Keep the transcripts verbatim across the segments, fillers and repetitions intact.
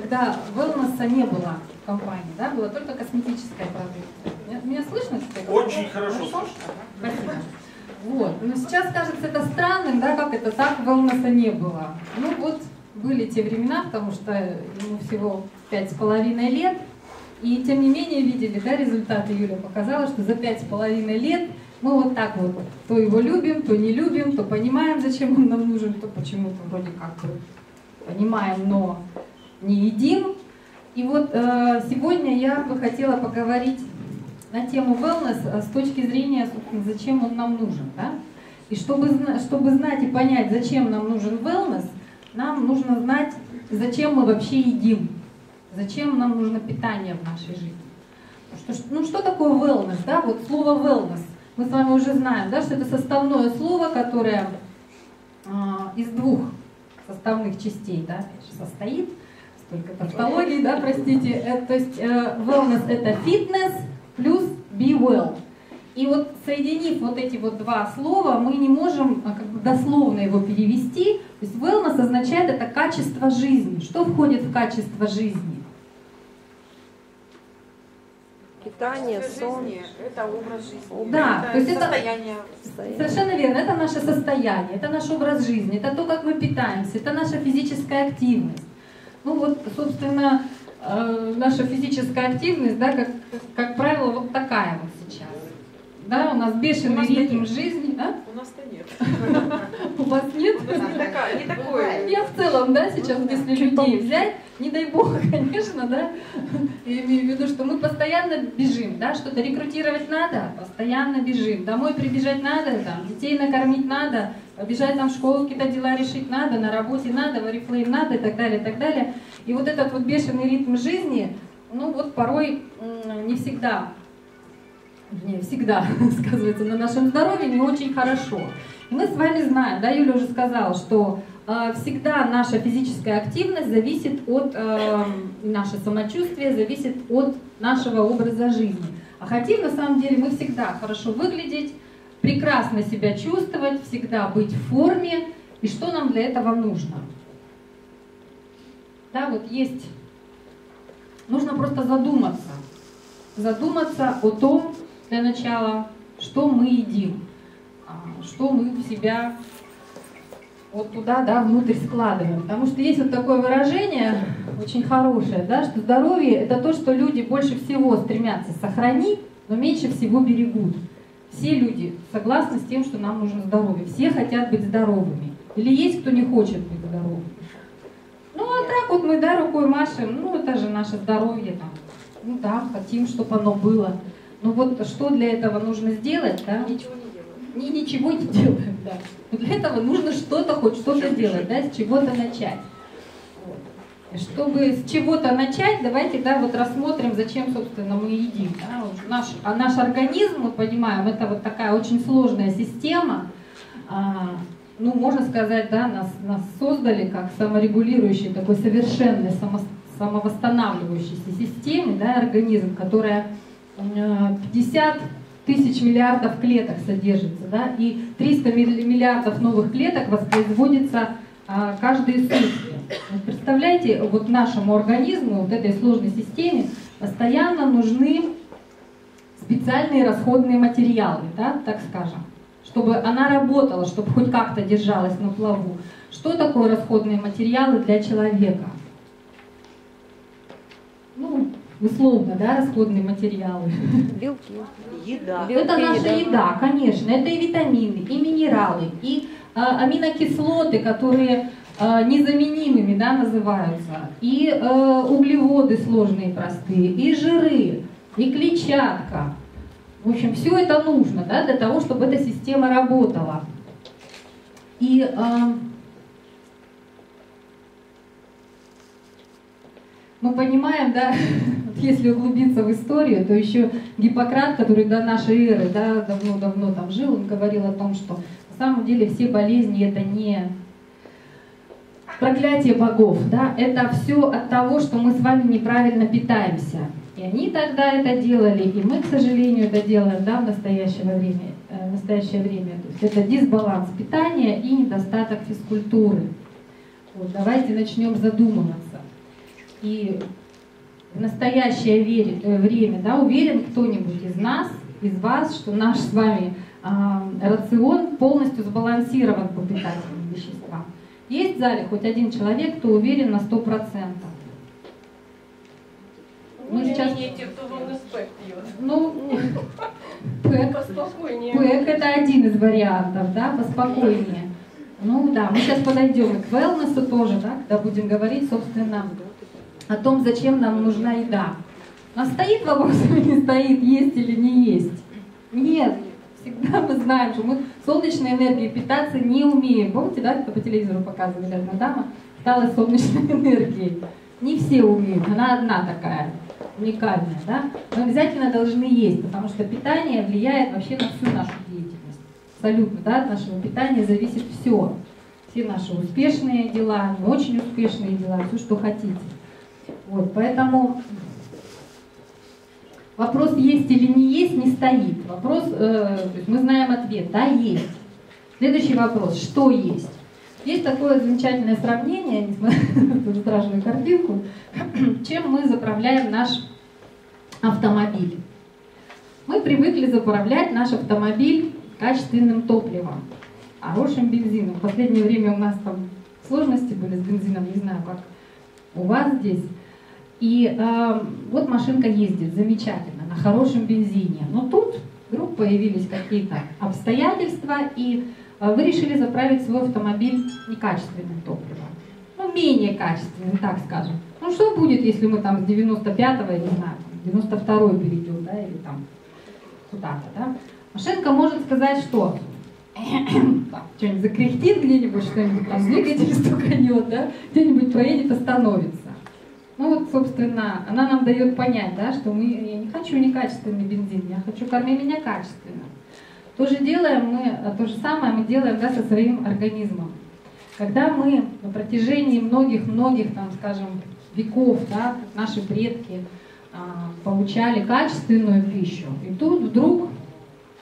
когда Wellness не было в компании, да, была только косметическая продукция. Меня слышно? Что очень хорошо слышно. Вот. Но сейчас кажется это странным, да, как это так, Wellness не было. Ну вот были те времена, потому что ему всего пять с половиной лет, и тем не менее видели, да, результаты. Юля показала, что за пять с половиной лет мы вот так вот то его любим, то не любим, то понимаем, зачем он нам нужен, то почему-то вроде как понимаем, но не едим. И вот э, сегодня я бы хотела поговорить на тему wellness с точки зрения, зачем он нам нужен. Да? И чтобы, чтобы знать и понять, зачем нам нужен wellness, нам нужно знать, зачем мы вообще едим, зачем нам нужно питание в нашей жизни. Что, ну что такое wellness? Да? Вот слово wellness. Мы с вами уже знаем, да, что это составное слово, которое э, из двух составных частей, да, состоит, столько тавтологий, да, простите. Э, то есть э, wellness — это фитнес плюс be well. И вот соединив вот эти вот два слова, мы не можем как бы дословно его перевести. То есть wellness означает это качество жизни. Что входит в качество жизни? Питание, сон. Это образ жизни. Да, это, то есть состояние. Это совершенно верно. Это наше состояние, это наш образ жизни, это то, как мы питаемся, это наша физическая активность. Ну вот, собственно, э, наша физическая активность, да, как, как правило, вот такая вот сейчас. Да, у нас бешеный ритм жизни. А? У нас-то нет. У вас нет? Не такое. Я в целом, да, сейчас, если людей взять, не дай бог, конечно, да, я имею в виду, что мы постоянно бежим, да, что-то рекрутировать надо, постоянно бежим, домой прибежать надо, там, детей накормить надо, побежать там в школу, какие-то дела решить надо, на работе надо, в Орифлэйм надо и так далее, и так далее. И вот этот вот бешеный ритм жизни, ну вот порой не всегда... Не, всегда сказывается на нашем здоровье не очень хорошо. И мы с вами знаем, да, Юля уже сказала, что э, всегда наша физическая активность зависит от, э, наше самочувствие зависит от нашего образа жизни. А хотим на самом деле мы всегда хорошо выглядеть, прекрасно себя чувствовать, всегда быть в форме. И что нам для этого нужно? Да, вот есть. Нужно просто задуматься. Задуматься о том, для начала, что мы едим, что мы в себя вот туда, да, внутрь складываем. Потому что есть вот такое выражение, очень хорошее, да, что здоровье — это то, что люди больше всего стремятся сохранить, но меньше всего берегут. Все люди согласны с тем, что нам нужно здоровье. Все хотят быть здоровыми. Или есть кто не хочет быть здоровым? Ну а так вот мы, да, рукой машем, ну это же наше здоровье, там. Ну да, хотим, чтобы оно было. Ну вот что для этого нужно сделать, да? Ничего не делаем. И ничего не делаем, да. Но для этого нужно что-то, хоть что-то делать, да, с чего-то начать. Вот. Чтобы с чего-то начать, давайте, да, вот рассмотрим, зачем, собственно, мы едим. Да? Вот наш, а наш организм, мы понимаем, это вот такая очень сложная система. А, ну, можно сказать, да, нас, нас создали как саморегулирующий, такой совершенный, само, самовосстанавливающийся системе, да, организм, которая... пятьдесят тысяч миллиардов клеток содержится, да, и триста миллиардов новых клеток воспроизводится а, каждые сутки. Вот представляете, вот нашему организму, вот этой сложной системе, постоянно нужны специальные расходные материалы, да, так скажем, чтобы она работала, чтобы хоть как-то держалась на плаву. Что такое расходные материалы для человека? Ну, условно, да, расходные материалы. Белки. Еда. Белки, это наша еда. еда, конечно. Это и витамины, и минералы, и э, аминокислоты, которые э, незаменимыми, да, называются, и э, углеводы сложные и простые, и жиры, и клетчатка. В общем, все это нужно, да, для того, чтобы эта система работала. И... Э, мы понимаем, да, если углубиться в историю, то еще Гиппократ, который до нашей эры, да, давно-давно там жил, он говорил о том, что на самом деле все болезни — это не проклятие богов, да, это все от того, что мы с вами неправильно питаемся. И они тогда это делали, и мы, к сожалению, это делаем, да, в настоящее время. В настоящее время. То есть это дисбаланс питания и недостаток физкультуры. Вот, давайте начнем задумываться. и в настоящее время, да, уверен кто-нибудь из нас, из вас, что наш с вами рацион полностью сбалансирован по питательным веществам. Есть в зале хоть один человек, кто уверен на сто процентов? Мы сейчас... Ну, Pack это один из вариантов, да, поспокойнее. Ну да, мы сейчас подойдем и к wellness тоже, да, когда будем говорить, собственно, о том, зачем нам нужна еда. У нас стоит вопрос, не стоит, есть или не есть? Нет, всегда мы знаем, что мы солнечной энергией питаться не умеем. Помните, да, это по телевизору показывали, одна дама стала солнечной энергией. Не все умеют, она одна такая, уникальная, да? Мы обязательно должны есть, потому что питание влияет вообще на всю нашу деятельность. Абсолютно, да, от нашего питания зависит все. Все наши успешные дела, не очень успешные дела, все, что хотите. Вот, поэтому вопрос есть или не есть не стоит. Вопрос, э, то есть мы знаем ответ, да, есть. Следующий вопрос, что есть? Есть такое замечательное сравнение, несмотря на страшную картинку, чем мы заправляем наш автомобиль. Мы привыкли заправлять наш автомобиль качественным топливом, хорошим бензином. В последнее время у нас там сложности были с бензином, не знаю, как у вас здесь. И э, вот машинка ездит замечательно, на хорошем бензине. Но тут вдруг появились какие-то обстоятельства, и вы решили заправить свой автомобиль некачественным топливом. Ну, менее качественным, так скажем. Ну, что будет, если мы там с девяносто пятого, я не знаю, девяносто второй перейдем, да, или там куда-то, да? Машинка может сказать, что что-нибудь закряхтит где-нибудь, что-нибудь там двигатель стуканет, да? Где-нибудь проедет, остановится. Ну, вот, собственно, она нам дает понять, да, что мы, я не хочу некачественный бензин, я хочу корми меня качественно. То же, делаем мы, то же самое мы делаем, да, со своим организмом. Когда мы на протяжении многих-многих, там, скажем, веков, да, наши предки а, получали качественную пищу, и тут вдруг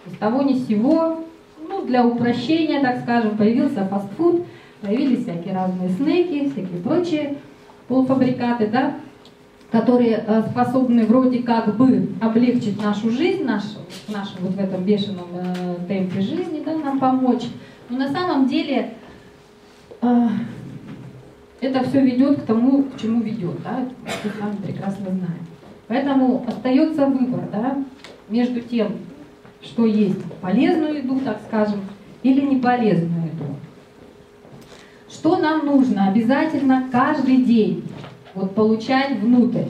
с того ни с сего, ну, для упрощения, так скажем, появился фастфуд, появились всякие разные снеки, всякие прочие полуфабрикаты, да, которые способны вроде как бы облегчить нашу жизнь, наш, наш вот в этом бешеном э, темпе жизни, да, нам помочь. Но на самом деле э, это все ведет к тому, к чему ведет, да, мы сами прекрасно знаем. Поэтому остается выбор, да, между тем, что есть полезную еду, так скажем, или не полезную еду. Что нам нужно обязательно каждый день? Вот получать внутрь,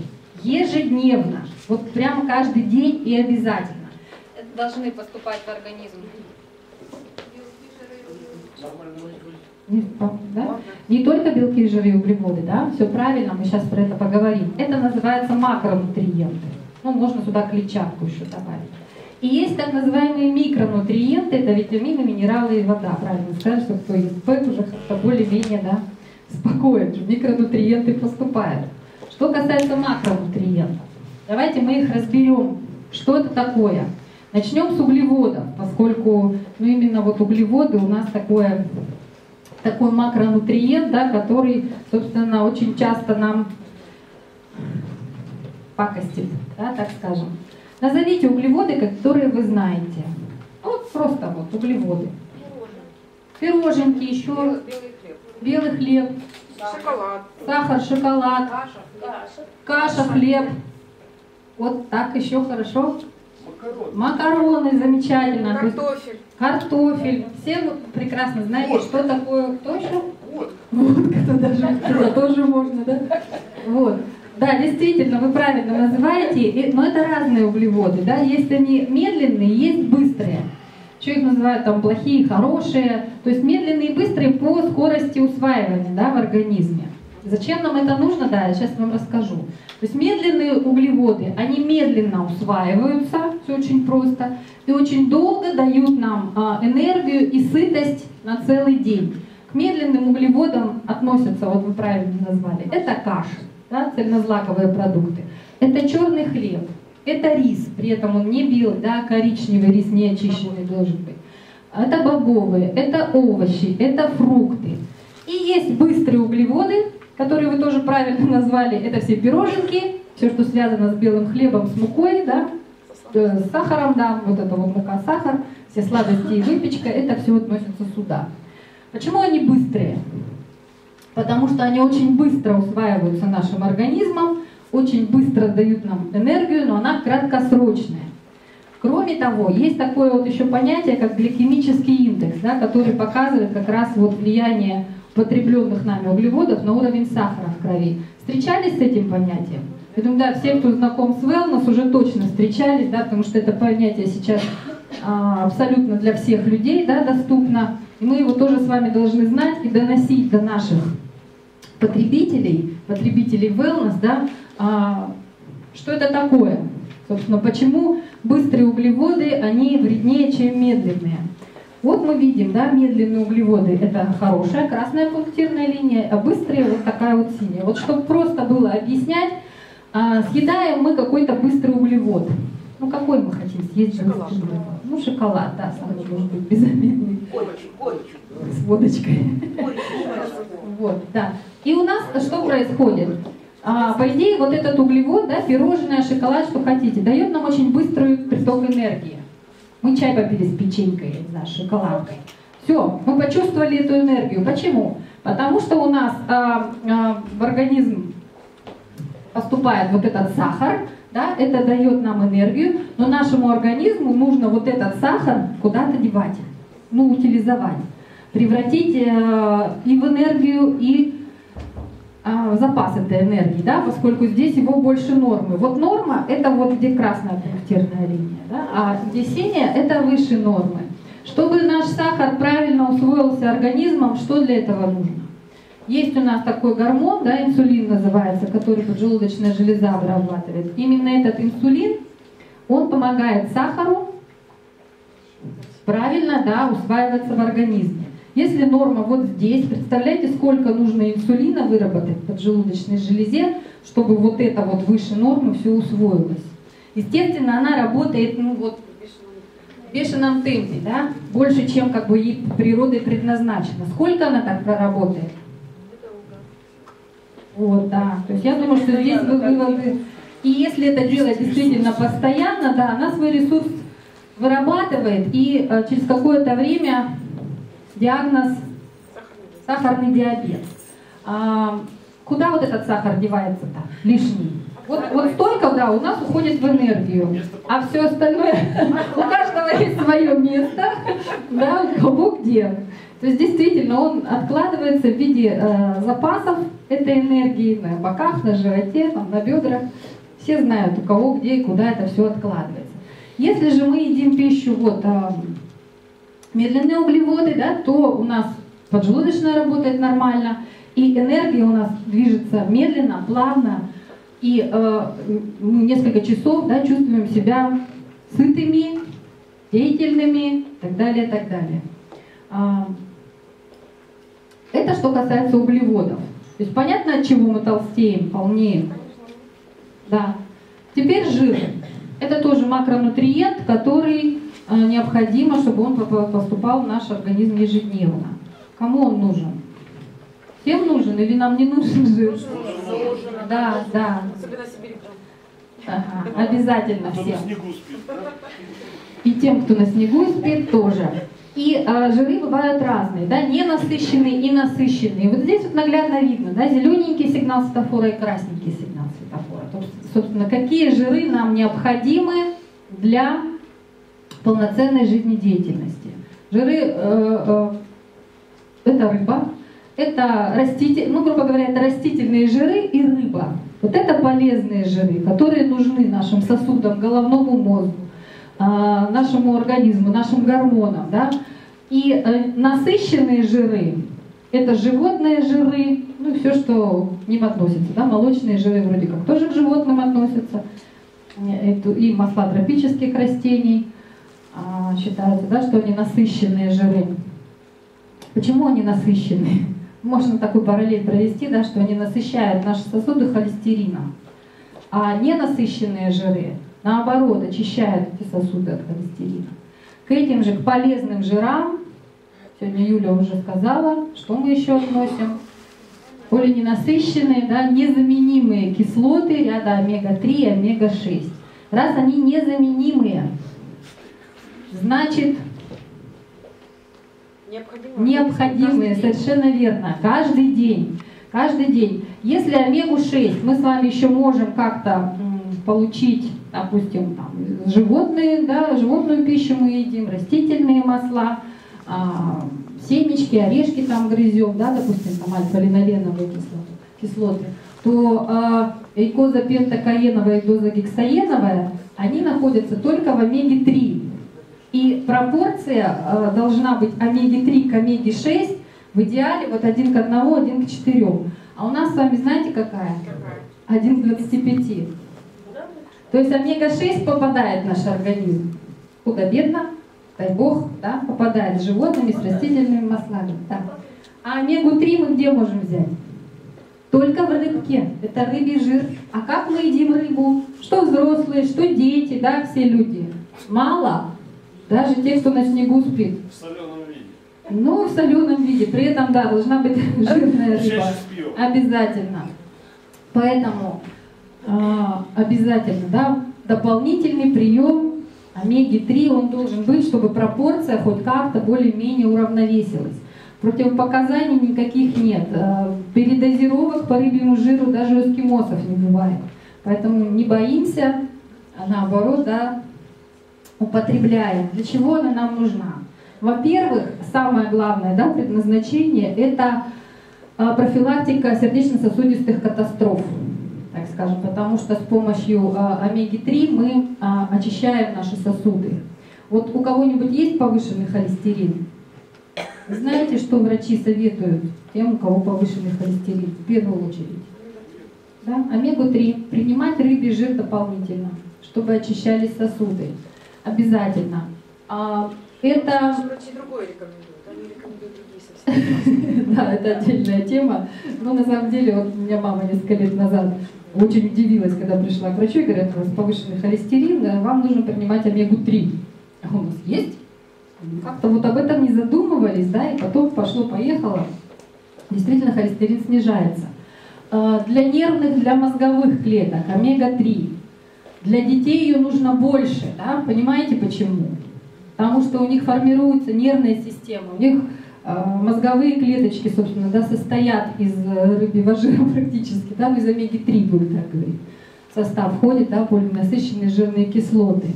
ежедневно, вот прям каждый день и обязательно. Это должны поступать в организм. Не, да? Не только белки, жиры и углеводы, да? Все правильно, мы сейчас про это поговорим. Это называется макронутриенты. Ну, можно сюда клетчатку еще добавить. И есть так называемые микронутриенты, это витамины, минералы и вода. Правильно сказать, что кто есть Pack, уже как-то более-менее, да? Спокойно, микронутриенты поступают. Что касается макронутриентов, давайте мы их разберем, что это такое. Начнем с углеводов, поскольку, ну, именно вот углеводы у нас такое, такой макронутриент, да, который, собственно, очень часто нам пакостит, да, так скажем. Назовите углеводы, которые вы знаете. Вот просто вот углеводы. Пироженки, еще... Белый хлеб, шоколад. Сахар, шоколад, каша, каша. Каша, хлеб. Вот так еще хорошо. Макароны, макароны замечательно. Картофель. Картофель. Все прекрасно знаете, водка. Что такое. Кто еще? Водка. Водка даже, тоже можно, да? Вот. Да, действительно, вы правильно называете. Но это разные углеводы, да? Есть они медленные, есть быстрые. Еще их называют там плохие, хорошие, то есть медленные и быстрые по скорости усваивания, да, в организме. Зачем нам это нужно, да, я сейчас вам расскажу. То есть медленные углеводы, они медленно усваиваются, все очень просто, и очень долго дают нам энергию и сытость на целый день. К медленным углеводам относятся, вот вы правильно назвали, это каши, да, цельнозлаковые продукты, это черный хлеб. Это рис, при этом он не белый, да, коричневый рис не очищенный должен быть. Это бобовые, это овощи, это фрукты. И есть быстрые углеводы, которые вы тоже правильно назвали, это все пироженки, все, что связано с белым хлебом, с мукой, да, с сахаром, да, вот это вот мука, сахар, все сладости и выпечка, это все относится сюда. Почему они быстрые? Потому что они очень быстро усваиваются нашим организмом, очень быстро дают нам энергию, но она краткосрочная. Кроме того, есть такое вот еще понятие, как гликемический индекс, да, который показывает как раз вот влияние потребленных нами углеводов на уровень сахара в крови. Встречались с этим понятием? Я думаю, да, все, кто знаком с Wellness, уже точно встречались, да, потому что это понятие сейчас а, абсолютно для всех людей, да, доступно. И мы его тоже с вами должны знать и доносить до наших потребителей, потребителей Wellness, да, а, что это такое. Собственно, почему быстрые углеводы, они вреднее, чем медленные. Вот мы видим, да, медленные углеводы – это хорошая красная пунктирная линия, а быстрые – вот такая вот синяя. Вот чтобы просто было объяснять, а, съедаем мы какой-то быстрый углевод. Ну какой мы хотим съесть? Шоколад. Ну шоколад, да, самый, может быть, безобидный. С водочкой. Вот, да. И у нас что происходит? А, по идее, вот этот углевод, да, пирожное, шоколад, что хотите, дает нам очень быстрый приток энергии. Мы чай попили с печенькой, не знаю, с шоколадкой. Все, мы почувствовали эту энергию. Почему? Потому что у нас а, а, в организм поступает вот этот сахар, да, это дает нам энергию, но нашему организму нужно вот этот сахар куда-то девать, ну, утилизовать, превратить э, и в энергию, и э, в запас этой энергии, да, поскольку здесь его больше нормы. Вот норма – это вот где красная пунктирная линия, да, а где синяя – это выше нормы. Чтобы наш сахар правильно усвоился организмом, что для этого нужно? Есть у нас такой гормон, да, инсулин называется, который поджелудочная железа вырабатывает. Именно этот инсулин, он помогает сахару правильно, да, усваиваться в организме. Если норма вот здесь, представляете, сколько нужно инсулина выработать в поджелудочной железе, чтобы вот это вот выше нормы все усвоилось. Естественно, она работает, ну вот, в бешеном темпе, да, больше, чем как бы ей природой предназначено. Сколько она так проработает? Вот, да. То есть я думаю, что здесь вы выводы. И если это делать действительно постоянно, да, она свой ресурс вырабатывает, и э, через какое-то время диагноз сахарный диабет. А, куда вот этот сахар девается-то? Лишний. Вот, вот столько, да, у нас уходит в энергию. А все остальное, у каждого есть свое место, да, у кого где. То есть действительно он откладывается в виде э, запасов этой энергии на боках, на животе, там, на бедрах. Все знают, у кого где и куда это все откладывается. Если же мы едим пищу, вот, э, медленные углеводы, да, то у нас поджелудочная работает нормально, и энергия у нас движется медленно, плавно, и э, несколько часов, да, чувствуем себя сытыми, деятельными, так далее, так далее. Это что касается углеводов. То есть понятно, от чего мы толстеем, полнеем? Да. Теперь жир. Это тоже макронутриент, который необходимо, чтобы он поступал в наш организм ежедневно. Кому он нужен? Всем нужен или нам не нужен жир? Да, да. Ага, обязательно всем. И тем, кто на снегу спит, тоже. И э, жиры бывают разные, да, ненасыщенные и насыщенные. Вот здесь вот наглядно видно, да, зелененький сигнал светофора и красненький сигнал светофора. То есть, собственно, какие жиры нам необходимы для полноценной жизнедеятельности. Жиры э, – э, это рыба, это раститель, ну, грубо говоря, это растительные жиры и рыба. Вот это полезные жиры, которые нужны нашим сосудам, головному мозгу, нашему организму, нашим гормонам, да? И э, насыщенные жиры – это животные жиры, ну все, что к ним относится, да? Молочные жиры вроде как тоже к животным относятся, и масла тропических растений, э, считается, да, что они насыщенные жиры. Почему они насыщенные? Можно такую параллель провести, да, что они насыщают наши сосуды холестерином, а ненасыщенные жиры, наоборот, очищают эти сосуды от холестерина. К этим же, к полезным жирам, сегодня Юля уже сказала, что мы еще относим? более ненасыщенные, да, незаменимые кислоты ряда омега три и омега шесть. Раз они незаменимые, значит, необходимые, совершенно верно, каждый день. Каждый день. Если омегу шесть мы с вами еще можем как-то получить, допустим, там, животные, да, животную пищу мы едим, растительные масла, а, семечки, орешки там грызем, да, допустим, там альфа-линоленовые кислоты, кислоты, то а, эйкозапентакаеновая и дозагексаеновая, они находятся только в омеге три. И пропорция а, должна быть омеги три к омеге шесть в идеале вот один к одному, один к четырем. А у нас с вами знаете какая? один к двадцати пяти. То есть омега шесть попадает в наш организм. Худо-бедно, дай бог, да, попадает с животными, с растительными маслами. Да. А омегу три мы где можем взять? Только в рыбке. Это рыбий жир. А как мы едим рыбу? Что взрослые, что дети, да, все люди. Мало. Даже те, кто на снегу спит. В соленом виде. Ну, в соленом виде. При этом, да, должна быть жирная рыба. Обязательно. Поэтому... обязательно, да, дополнительный прием омеги три, он должен быть, чтобы пропорция хоть как-то более-менее уравновесилась. Противопоказаний никаких нет. Передозировок по рыбьему жиру даже у эскимосов не бывает. Поэтому не боимся, а наоборот, да, употребляем. Для чего она нам нужна? Во-первых, самое главное, да, предназначение – это профилактика сердечно-сосудистых катастроф. Так скажем, потому что с помощью а, омеги три мы а, очищаем наши сосуды. Вот у кого-нибудь есть повышенный холестерин? Знаете, что врачи советуют тем, у кого повышенный холестерин? В первую очередь. Да? омегу три. Принимать рыбий жир дополнительно, чтобы очищались сосуды. Обязательно. А, это... Врачи другое рекомендуют. Они рекомендуют другие совсем. Да, это отдельная тема. Но на самом деле, вот у меня мама несколько лет назад очень удивилась, когда пришла к врачу и говорят, у вас повышенный холестерин, да, вам нужно принимать омегу три. А у нас есть? Как-то вот об этом не задумывались, да, и потом пошло-поехало. Действительно, холестерин снижается. Для нервных, для мозговых клеток омега три. Для детей ее нужно больше, да, понимаете почему? Потому что у них формируется нервная система, у них мозговые клеточки, собственно, да, состоят из рыбьего жира практически, да, из омеги три, будем так говорить. В состав входит, да, полиненасыщенные жирные кислоты.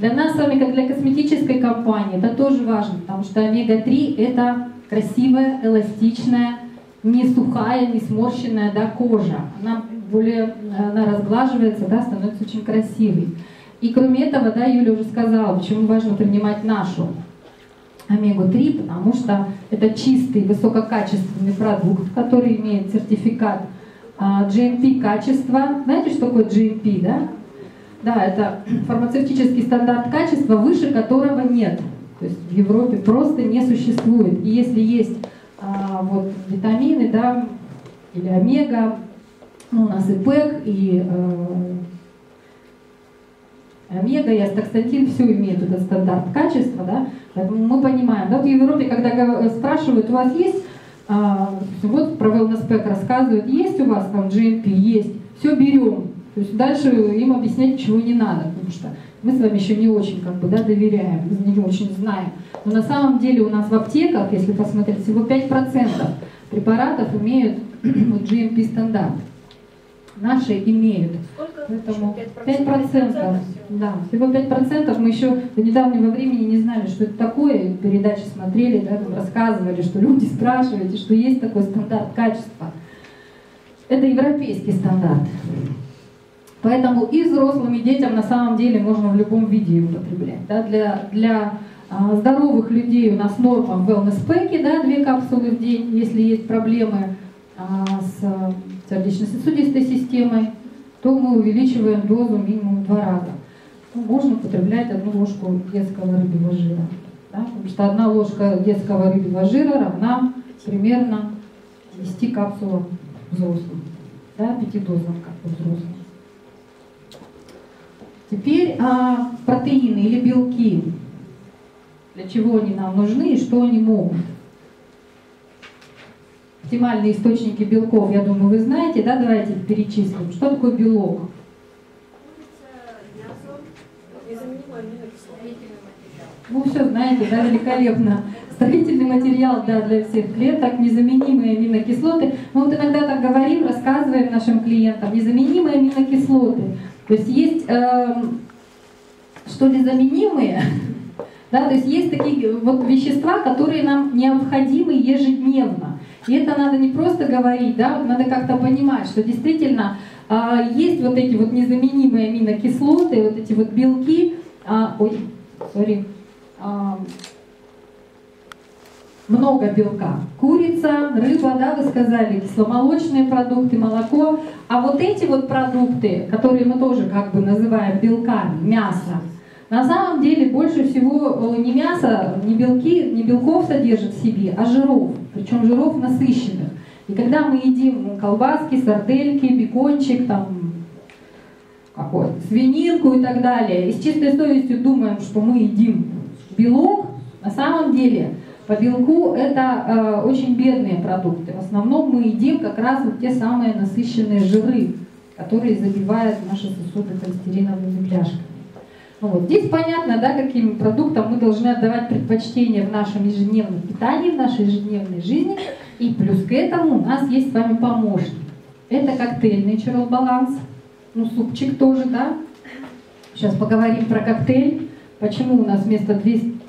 Для нас с вами, как для косметической компании, это тоже важно, потому что омега три – это красивая, эластичная, не сухая, не сморщенная, да, кожа. Она более, она разглаживается, да, становится очень красивой. И кроме этого, да, Юля уже сказала, почему важно принимать нашу омегу три, потому что это чистый, высококачественный продукт, который имеет сертификат джи эм пи качества. Знаете, что такое джи эм пи, да? Да, это фармацевтический стандарт качества, выше которого нет. То есть в Европе просто не существует. И если есть а, вот, витамины, да, или омега, ну, у нас и Pack, и... А, Омега и Астаксантин все имеют этот стандарт качества, да? Поэтому мы понимаем. Да, вот в Европе, когда спрашивают, у вас есть, а, вот про Wellness Pack рассказывают, есть у вас там джи эм пи, есть, все берем. То есть дальше им объяснять ничего не надо, потому что мы с вами еще не очень как бы, да, доверяем, не очень знаем. Но на самом деле у нас в аптеках, если посмотреть, всего пять процентов препаратов имеют джи эм пи стандарт. Наши имеют. Сколько? Поэтому пять процентов. пять процентов, пять процентов да, всего пять процентов. Мы еще до недавнего времени не знали, что это такое. Передачи смотрели, да, там рассказывали, что люди спрашивают, что есть такой стандарт качества. Это европейский стандарт. Поэтому и взрослым, и детям на самом деле можно в любом виде употреблять. Да. Для, для а, здоровых людей у нас норма в Wellness Pack, да, две капсулы в день, если есть проблемы а, с... сердечно-сосудистой системой, то мы увеличиваем дозу минимум в два раза. Ну, можно употреблять одну ложку детского рыбьего жира. Да? Потому что одна ложка детского рыбьего жира равна примерно десяти капсулам взрослым. Да? пяти дозам как взрослым. Теперь а, протеины или белки. Для чего они нам нужны и что они могут? оптимальные источники белков, я думаю, вы знаете, да, давайте перечислим. Что такое белок? Вы все знаете, да, великолепно. Строительный материал, да, для всех клеток, незаменимые аминокислоты. Мы вот иногда так говорим, рассказываем нашим клиентам, незаменимые аминокислоты. То есть есть, э, что ли, заменимые, да, то есть есть такие вот вещества, которые нам необходимы ежедневно. И это надо не просто говорить, да, надо как-то понимать, что действительно э, есть вот эти вот незаменимые аминокислоты, вот эти вот белки. Э, ой, сори. Много белка. Курица, рыба, да, вы сказали, кисломолочные продукты, молоко. А вот эти вот продукты, которые мы тоже как бы называем белками, мясо, на самом деле больше всего не мясо, не белки, не белков содержит в себе, а жиров, причем жиров насыщенных. И когда мы едим колбаски, сардельки, бекончик, там, какой, свининку и так далее, и с чистой совестью думаем, что мы едим белок, на самом деле по белку это э, очень бедные продукты. В основном мы едим как раз вот те самые насыщенные жиры, которые забивают наши сосуды холестериновыми бляшками. Ну вот. Здесь понятно, да, каким продуктам мы должны отдавать предпочтение в нашем ежедневном питании, в нашей ежедневной жизни. И плюс к этому у нас есть с вами помощник. Это коктейль Natural Balance, ну супчик тоже, да. Сейчас поговорим про коктейль. Почему у нас вместо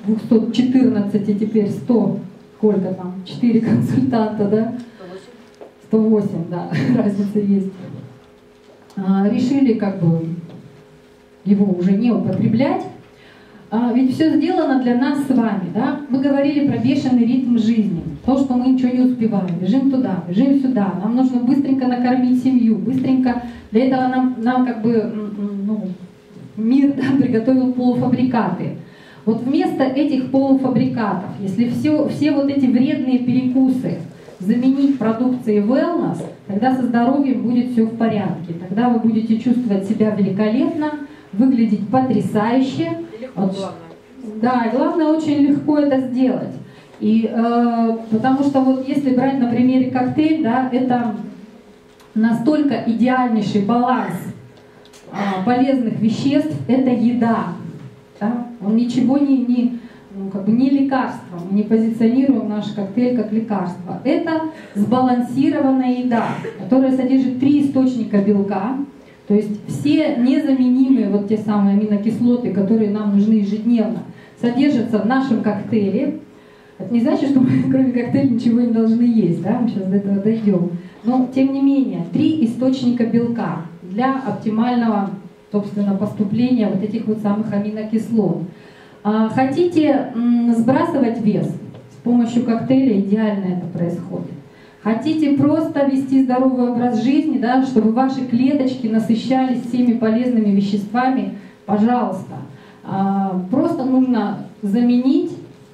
двухсот четырнадцати теперь сто, сколько там, четыре консультанта, да? сто восемь, да, разница есть. А, решили как бы его уже не употреблять. А, ведь все сделано для нас с вами, да? Мы говорили про бешеный ритм жизни, то, что мы ничего не успеваем, бежим туда, бежим сюда, нам нужно быстренько накормить семью, быстренько, для этого нам, нам как бы, ну, мир, да, приготовил полуфабрикаты. Вот вместо этих полуфабрикатов, если все, все вот эти вредные перекусы заменить продукцией Wellness, тогда со здоровьем будет все в порядке. Тогда вы будете чувствовать себя великолепно, выглядеть потрясающе. Легко, вот, главное. Да, и главное, очень легко это сделать. И, э, потому что вот если брать на примере коктейль, да, это настолько идеальнейший баланс полезных веществ, это еда. Да? Он ничего не, не, ну, как бы не лекарство, мы не позиционируем наш коктейль как лекарство. Это сбалансированная еда, которая содержит три источника белка, то есть все незаменимые вот те самые аминокислоты, которые нам нужны ежедневно, содержатся в нашем коктейле. Это не значит, что мы кроме коктейля ничего не должны есть, да? Мы сейчас до этого дойдем. Но тем не менее, три источника белка для оптимального, собственно, поступления вот этих вот самых аминокислот. А, хотите м, сбрасывать вес? С помощью коктейля идеально это происходит. Хотите просто вести здоровый образ жизни, да, чтобы ваши клеточки насыщались всеми полезными веществами? Пожалуйста. А, просто нужно заменить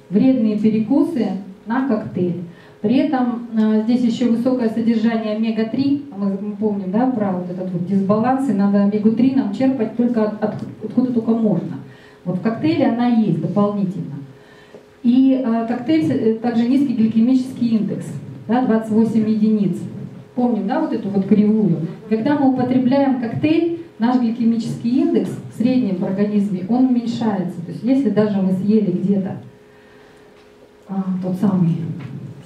вредные перекусы на коктейль. При этом здесь еще высокое содержание омега три, мы помним, да, про вот этот вот дисбаланс, и надо омегу три нам черпать только от, от, откуда только можно. Вот в коктейле она есть дополнительно. И э, коктейль также низкий гликемический индекс, да, двадцать восемь единиц. Помним, да, вот эту вот кривую. Когда мы употребляем коктейль, наш гликемический индекс в среднем в организме, он уменьшается. То есть если даже мы съели где-то а, тот самый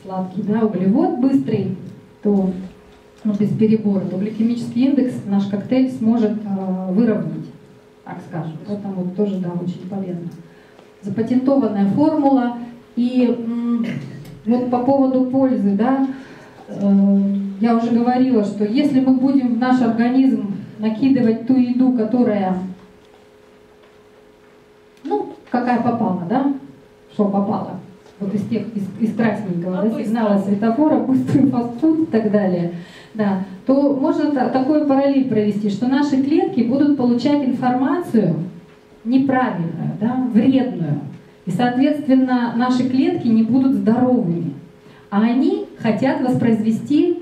сладкий, да, углевод быстрый, то, ну, без перебора, то гликемический индекс наш коктейль сможет э, выровнять, так скажем. Поэтому тоже, да, очень полезно. Запатентованная формула. И вот по поводу пользы, да, э, я уже говорила, что если мы будем в наш организм накидывать ту еду, которая, ну, какая попала, да, что попало, вот из тех, из, из красненького, да, сигнала светофора, быстрый фастфуд и так далее, да, то можно такой параллель провести, что наши клетки будут получать информацию неправильную, да, вредную, и, соответственно, наши клетки не будут здоровыми, а они хотят воспроизвести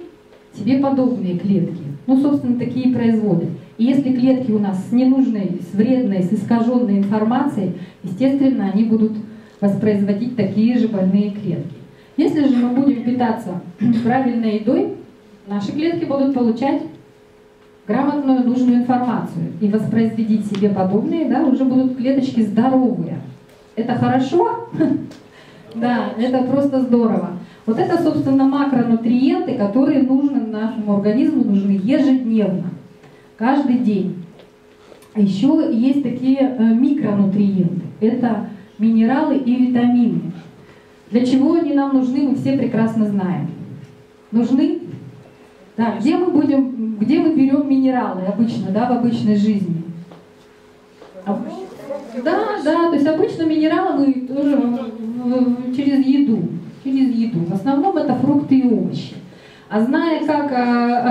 себе подобные клетки, ну, собственно, такие производят. И если клетки у нас с ненужной, с вредной, с искаженной информацией, естественно, они будут воспроизводить такие же больные клетки. Если же мы будем питаться правильной едой, наши клетки будут получать грамотную, нужную информацию. И воспроизводить себе подобные, да, уже будут клеточки здоровые. Это хорошо? Да, это просто здорово. Вот это, собственно, макронутриенты, которые нужны нашему организму, нужны ежедневно, каждый день. А еще есть такие микронутриенты. Это минералы и витамины. Для чего они нам нужны, мы все прекрасно знаем. Нужны? Да, где мы будем, где мы берем минералы обычно, да, в обычной жизни? Да, да, то есть обычно минералы мы тоже через еду, через еду. В основном это фрукты и овощи. А зная, как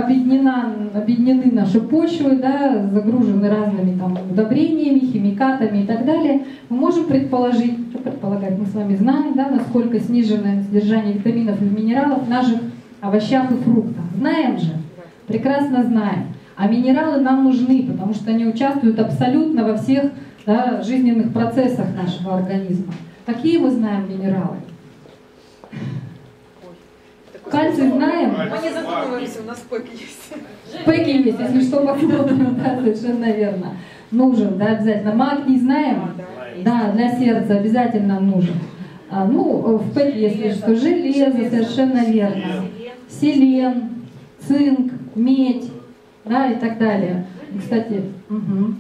объединена, объединены наши почвы, да, загружены разными там удобрениями, химикатами и так далее, мы можем предположить, что предполагать мы с вами знаем, да, насколько снижено содержание витаминов и минералов в наших овощах и фруктах. Знаем же, прекрасно знаем. А минералы нам нужны, потому что они участвуют абсолютно во всех, да, жизненных процессах нашего организма. Какие мы знаем минералы? Кальций знаем? Мы не задумываемся, у нас пэк есть. Пэк есть, если что, посмотрим, да, совершенно верно. Нужен, да, обязательно. Магний знаем? Да, для сердца обязательно нужен. А, ну, в пэк, если что, железо, совершенно верно. Селен, цинк, медь, да, и так далее. Кстати, угу.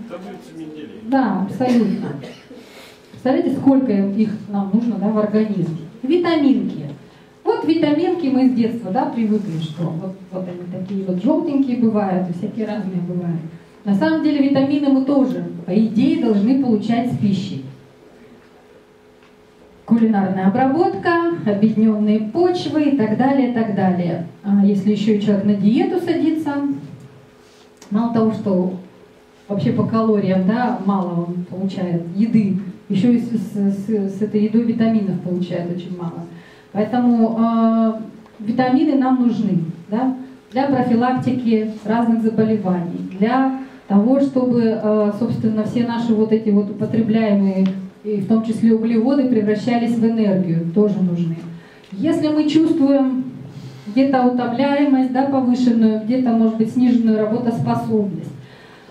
Да, абсолютно. Представляете, сколько их нам нужно, да, в организме. Витаминки. Вот витаминки мы с детства, да, привыкли, что вот, вот они такие вот желтенькие бывают, и всякие разные бывают. На самом деле витамины мы тоже, по идее, должны получать с пищей. Кулинарная обработка, объединенные почвы и так далее, и так далее. А если еще человек на диету садится, мало того, что вообще по калориям, да, мало он получает еды, еще и с, с, с этой едой витаминов получает очень мало. Поэтому э, витамины нам нужны, да, для профилактики разных заболеваний, для того, чтобы, э, собственно, все наши вот эти вот употребляемые, и в том числе углеводы, превращались в энергию, тоже нужны. Если мы чувствуем где-то утомляемость, да, повышенную, где-то, может быть, сниженную работоспособность,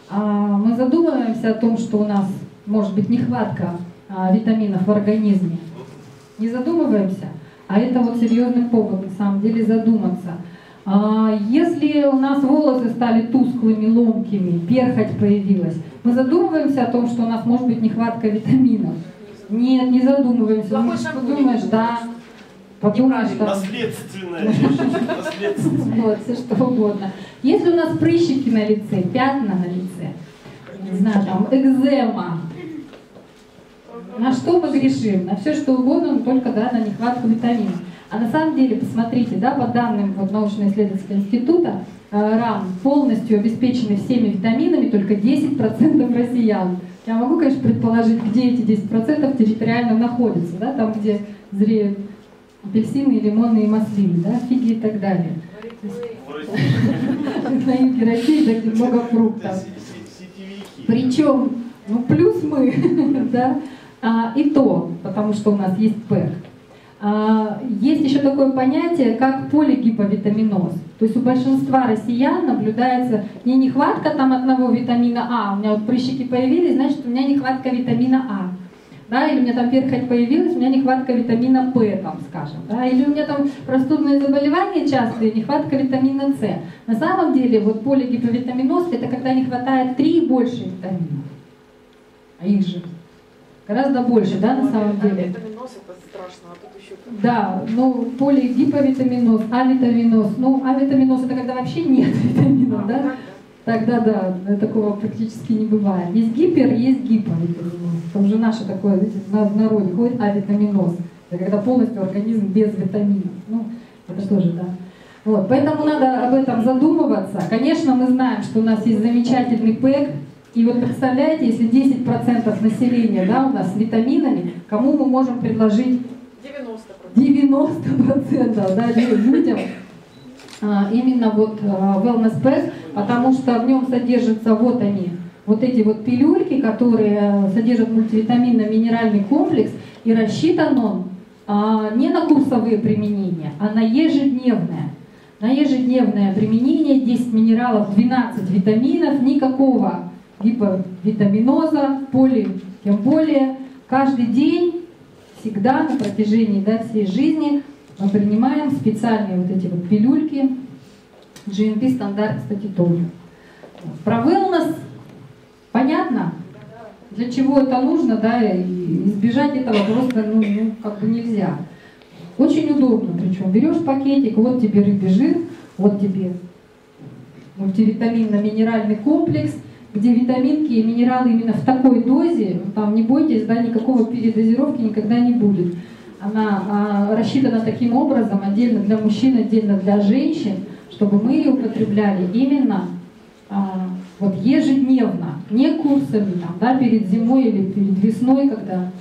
э, мы задумываемся о том, что у нас может быть нехватка э, витаминов в организме. Не задумываемся? А это вот серьезный повод, на самом деле, задуматься. Если у нас волосы стали тусклыми, ломкими, перхоть появилась, мы задумываемся о том, что у нас может быть нехватка витаминов? Нет, не задумываемся. Плохой шампунь. Подумаешь, да. Подумаешь, что... Наследственное. Вот, все что угодно. Если у нас прыщики на лице, пятна на лице, не знаю, там, экзема, на что мы грешим? На все что угодно, но только, да, на нехватку витаминов. А на самом деле, посмотрите, да, по данным вот, научно-исследовательского института, э, РАН полностью обеспечены всеми витаминами только десять процентов россиян. Я могу, конечно, предположить, где эти десять процентов территориально находятся, да, там, где зреют апельсины, лимоны и маслины, да, фиги и так далее. На юге России, да, где много фруктов. Причем, ну, плюс мы, да. А, и то, потому что у нас есть пэк. А, есть еще такое понятие, как полигиповитаминоз. То есть у большинства россиян наблюдается не нехватка там одного витамина А, у меня вот прыщики появились, значит, у меня нехватка витамина А. Да, или у меня там перхоть появилась, у меня нехватка витамина П, там, скажем. Да, или у меня там простудные заболевания частые, нехватка витамина С. На самом деле вот полигиповитаминоз — это когда не хватает три и больше витаминов. А их же гораздо больше, да, на самом деле. Витаминоз — это страшно, а тут еще... Да, ну, полигиповитаминоз, авитаминоз. Ну, авитаминоз — это когда вообще нет витаминов, а, да? Да? Тогда, да, такого практически не бывает. Есть гипер, есть гиповитаминоз. Там же наше такое, видите, в народе ходит авитаминоз. Это когда полностью организм без витаминов. Ну, это тоже, да. Вот, поэтому надо об этом задумываться. Конечно, мы знаем, что у нас есть замечательный пэк. И вот представляете, если десять процентов населения, да, у нас с витаминами, кому мы можем предложить девяносто процентов, девяносто процентов, да, людям а, именно вот а, Wellness Pack, потому что в нем содержатся вот они, вот эти вот пилюльки, которые содержат мультивитаминно-минеральный комплекс, и рассчитан он не на курсовые применения, а на ежедневное. На ежедневное применение десять минералов, двенадцать витаминов, никакого гиповитаминоза, поли, тем более. Каждый день, всегда, на протяжении да, всей жизни мы принимаем специальные вот эти вот пилюльки джи эм пи стандарт статитолью. Про wellness понятно? Для чего это нужно, да, и избежать этого просто ну, ну, как бы нельзя. Очень удобно, причем берешь пакетик, вот тебе рыбий жир, вот тебе мультивитаминно-минеральный комплекс, где витаминки и минералы именно в такой дозе, там не бойтесь, да, никакого передозировки никогда не будет. Она а, рассчитана таким образом, отдельно для мужчин, отдельно для женщин, чтобы мы ее употребляли именно а, вот ежедневно, не курсами, там, да, перед зимой или перед весной, когда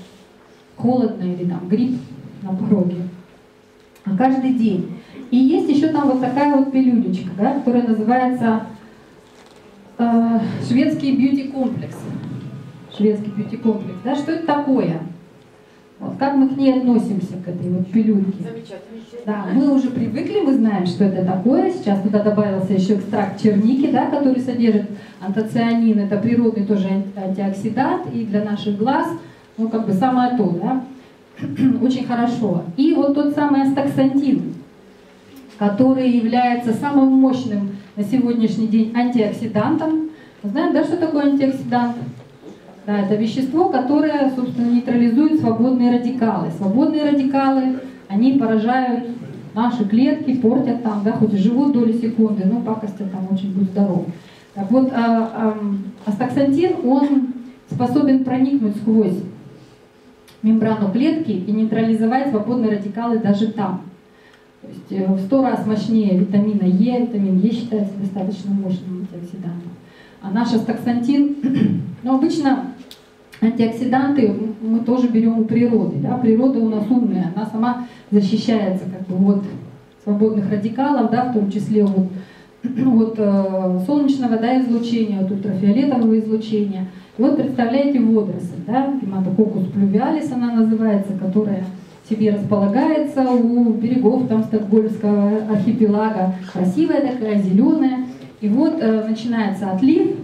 холодно или там грипп на пороге, а каждый день. И есть еще там вот такая вот пилюлечка, да, которая называется э, шведский бьюти-комплекс. Шведский бьюти-комплекс, да, что это такое? Вот как мы к ней относимся, к этой вот пилюльке? Замечательно. Да, мы уже привыкли, мы знаем, что это такое. Сейчас туда добавился еще экстракт черники, да, который содержит антоцианин, это природный тоже антиоксидант, и для наших глаз, ну как бы самое то, да. Очень хорошо. И вот тот самый астаксантин, который является самым мощным на сегодняшний день антиоксидантом. Знаем, да, что такое антиоксидант? Да, это вещество, которое, собственно, нейтрализует свободные радикалы. Свободные радикалы, они поражают наши клетки, портят там, да, хоть и живут доли секунды, но пакостят там очень будет здоров. Так вот, а, а, астаксантин, он способен проникнуть сквозь мембрану клетки и нейтрализовать свободные радикалы даже там. То есть в сто раз мощнее витамина Е, витамин Е считается достаточно мощным антиоксидантом. А наш астаксантин, ну обычно антиоксиданты мы тоже берем у природы. Да? Природа у нас умная, она сама защищается как бы, от свободных радикалов, да, в том числе от, от э, солнечного да, излучения, от ультрафиолетового излучения. Вот представляете водоросль, да, гематококус плювиалис она называется, которая себе располагается у берегов там Стокгольмского архипелага, красивая такая, зеленая. И вот э, начинается отлив,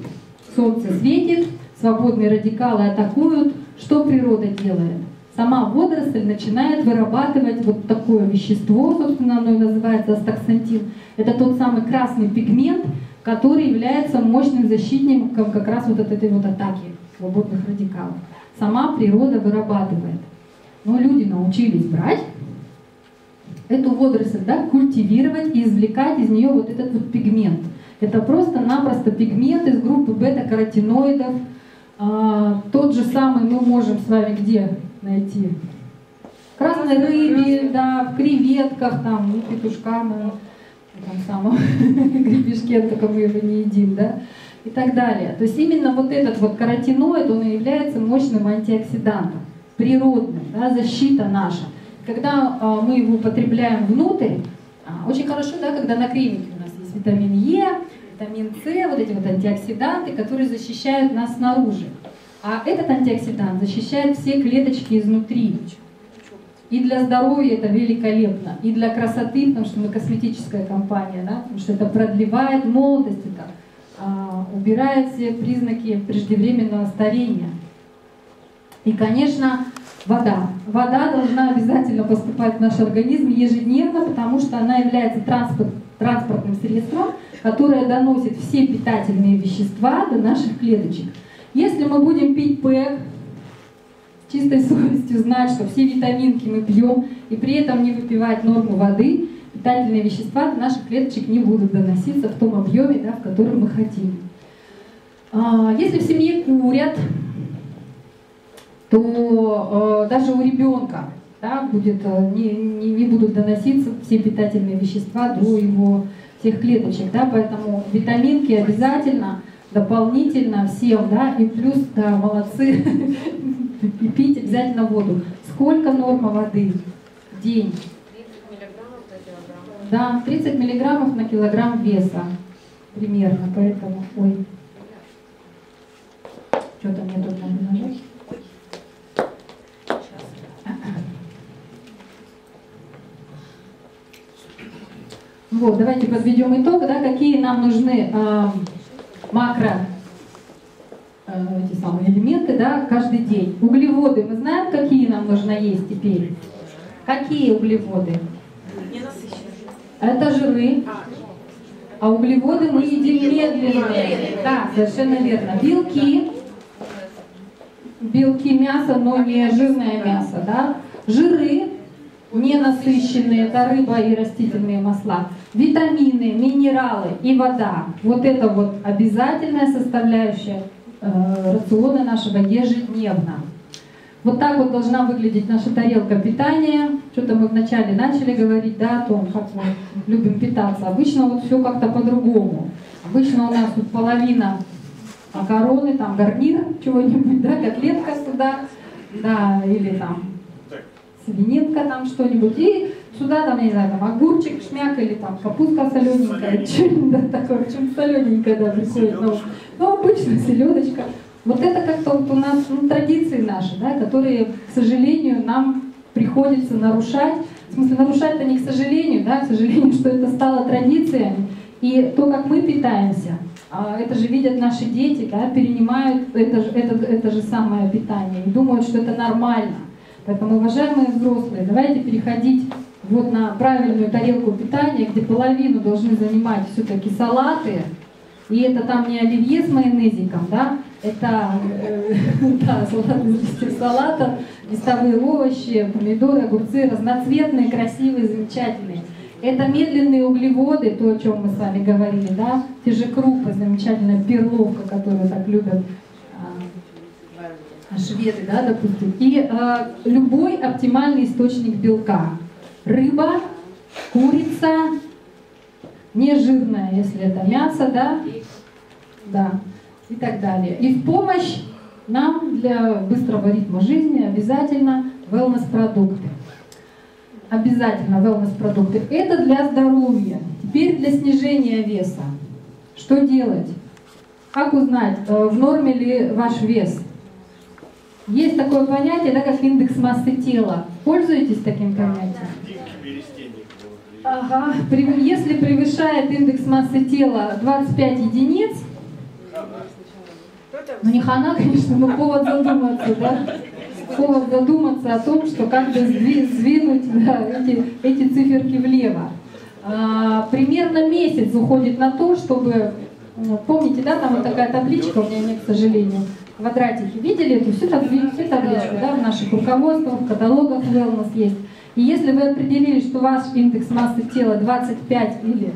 солнце светит, свободные радикалы атакуют. Что природа делает? Сама водоросль начинает вырабатывать вот такое вещество, собственно, оно и называется астаксантин. Это тот самый красный пигмент, который является мощным защитником как раз вот от этой вот атаки свободных радикалов. Сама природа вырабатывает. Но люди научились брать эту водоросль, да, культивировать и извлекать из нее вот этот вот пигмент. Это просто-напросто пигмент из группы бета-каротиноидов. А, тот же самый мы можем с вами где найти? В красной рыбе, да, в креветках, там, ну, петушках. Там самом гребешке, только мы его не едим, да, и так далее. То есть именно вот этот вот каротиноид, он является мощным антиоксидантом, природным, да, защита наша. Когда а, мы его употребляем внутрь, а, очень хорошо, да, когда на кремике у нас есть витамин Е, витамин С, вот эти вот антиоксиданты, которые защищают нас снаружи. А этот антиоксидант защищает все клеточки изнутри. И для здоровья это великолепно, и для красоты, потому что мы косметическая компания, да, потому что это продлевает молодость, это а, убирает все признаки преждевременного старения. И, конечно, вода. Вода должна обязательно поступать в наш организм ежедневно, потому что она является транспорт, транспортным средством, которое доносит все питательные вещества до наших клеточек. Если мы будем пить Pack, чистой совестью знать, что все витаминки мы пьем, и при этом не выпивать норму воды, питательные вещества до наших клеточек не будут доноситься в том объеме, да, в котором мы хотим. А, если в семье курят, то а, даже у ребенка да, будет, не, не, не будут доноситься все питательные вещества до его всех клеточек. Да, поэтому витаминки обязательно, дополнительно всем, да, и плюс, да, молодцы, и пить обязательно воду. Сколько норма воды в день? тридцать миллиграммов на килограмм. Да, тридцать миллиграммов на килограмм веса примерно, поэтому, ой, что-то мне тут надо нажать. Вот, давайте подведем итог, да, какие нам нужны э, макро э, эти самые элементы, да, каждый день. Углеводы мы знаем, какие нам нужно есть теперь. Какие углеводы? Это жиры. А углеводы мы едим медленно. Да, совершенно верно. Белки. Белки мяса, но не жирное мясо. Да? Жиры ненасыщенные, это рыба и растительные масла. Витамины, минералы и вода. Вот это вот обязательная составляющая э, рациона нашего ежедневно. Вот так вот должна выглядеть наша тарелка питания. Что-то мы вначале начали говорить, да, о том, как мы любим питаться. Обычно вот все как-то по-другому. Обычно у нас тут половина макароны, там гарнир, чего-нибудь, да, котлетка сюда, да, или там свининка там что-нибудь. И сюда, там, я не знаю, там огурчик, шмяк, или там капуста солененькая, что-нибудь такое, чем солененькое даже приходит. Ну, обычно селедочка. Вот это как-то вот у нас, ну, традиции наши, да, которые, к сожалению, нам приходится нарушать. В смысле, нарушать-то не к сожалению, да, к сожалению, что это стало традицией. И то, как мы питаемся, это же видят наши дети, да, перенимают это, это, это же самое питание и думают, что это нормально. Поэтому, уважаемые взрослые, давайте переходить вот на правильную тарелку питания, где половину должны занимать все-таки салаты. И это там не оливье с майонезиком, да, это э, да, салат из листьев салата, листовые овощи, помидоры, огурцы, разноцветные, красивые, замечательные. Это медленные углеводы, то, о чем мы с вами говорили, да, те же крупы, замечательная перловка, которую так любят э, шведы, да, допустим. И э, любой оптимальный источник белка. Рыба, курица, нежирное, если это мясо, да, да, и так далее. И в помощь нам для быстрого ритма жизни обязательно wellness-продукты. Обязательно wellness-продукты. Это для здоровья. Теперь для снижения веса. Что делать? Как узнать, в норме ли ваш вес? Есть такое понятие, да, как индекс массы тела. Пользуетесь таким понятием? Ага. Если превышает индекс массы тела двадцать пять единиц, ну не хана, конечно, но повод задуматься, да? Повод задуматься о том, что как-то сдвинуть, да, эти, эти циферки влево. А, примерно месяц уходит на то, чтобы, помните, да, там вот такая табличка, у меня нет, к сожалению, квадратики. Видели эту всю табличку, всю табличку, да, в наших руководствах, в каталогах Wellness есть. И если вы определили, что ваш индекс массы тела двадцать пять или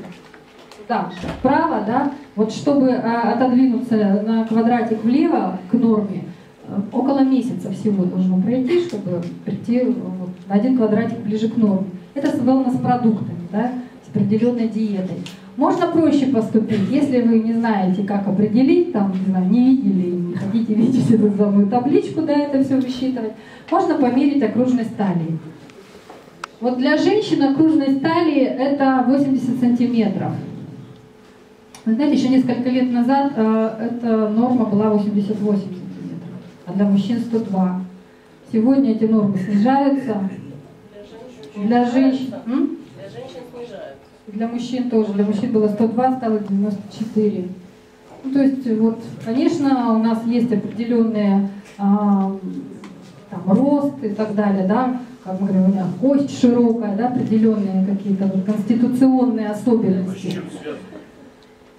да, вправо, да, вот чтобы отодвинуться на квадратик влево к норме, около месяца всего должно пройти, чтобы прийти вот на один квадратик ближе к норме. Это с wellness-продуктами, да, с определенной диетой. Можно проще поступить, если вы не знаете, как определить, там, не знаю, не видели, не хотите видеть эту самую табличку, да, это все высчитывать. Можно померить окружность талии. Вот для женщин окружность талии это восемьдесят сантиметров. Вы знаете, еще несколько лет назад э, эта норма была восемьдесят восемь сантиметров, а для мужчин сто два. Сегодня эти нормы снижаются. Для женщин, для женщин, для женщин снижаются. Для мужчин тоже. Для мужчин было сто два, стало девяносто четыре. Ну, то есть, вот, конечно, у нас есть определенные э, там, рост и так далее, да? Как мы говорим, у меня кость широкая, да, определенные какие-то вот конституционные особенности.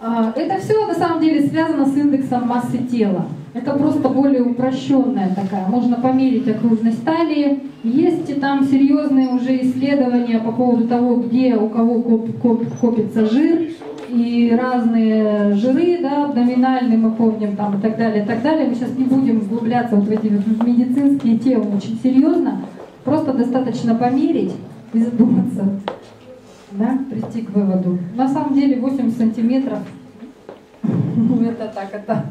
Это все на самом деле связано с индексом массы тела. Это просто более упрощенная такая. Можно померить окружность талии. Есть там серьезные уже исследования по поводу того, где у кого коп, коп, копится жир. И разные жиры, да, абдоминальные, мы помним, там, и так далее, и так далее. Мы сейчас не будем углубляться вот в эти вот медицинские темы очень серьезно. Просто достаточно померить и задуматься, да, прийти к выводу. На самом деле восемь сантиметров, ну это так, это,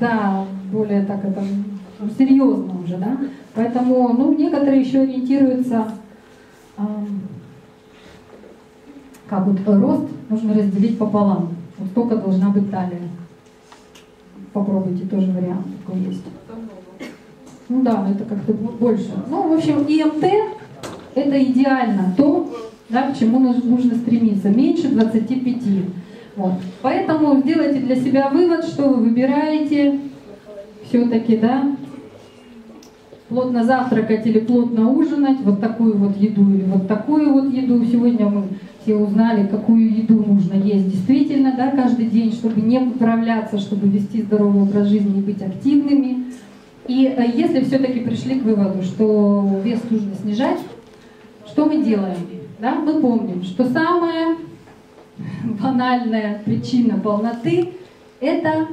да, более так, это серьезно уже, да. Поэтому, ну, некоторые еще ориентируются, э, как вот рост нужно разделить пополам. Вот столько должна быть талия. Попробуйте, тоже вариант такой есть. Ну да, это как-то больше. Ну, в общем, И М Т это идеально то, да, к чему нужно стремиться, меньше двадцати пяти. Вот. Поэтому сделайте для себя вывод, что вы выбираете все-таки, да, плотно завтракать или плотно ужинать, вот такую вот еду или вот такую вот еду. Сегодня мы все узнали, какую еду нужно есть действительно, да, каждый день, чтобы не поправляться, чтобы вести здоровый образ жизни и быть активными. И если все-таки пришли к выводу, что вес нужно снижать, что мы делаем? Да, мы помним, что самая банальная причина полноты – это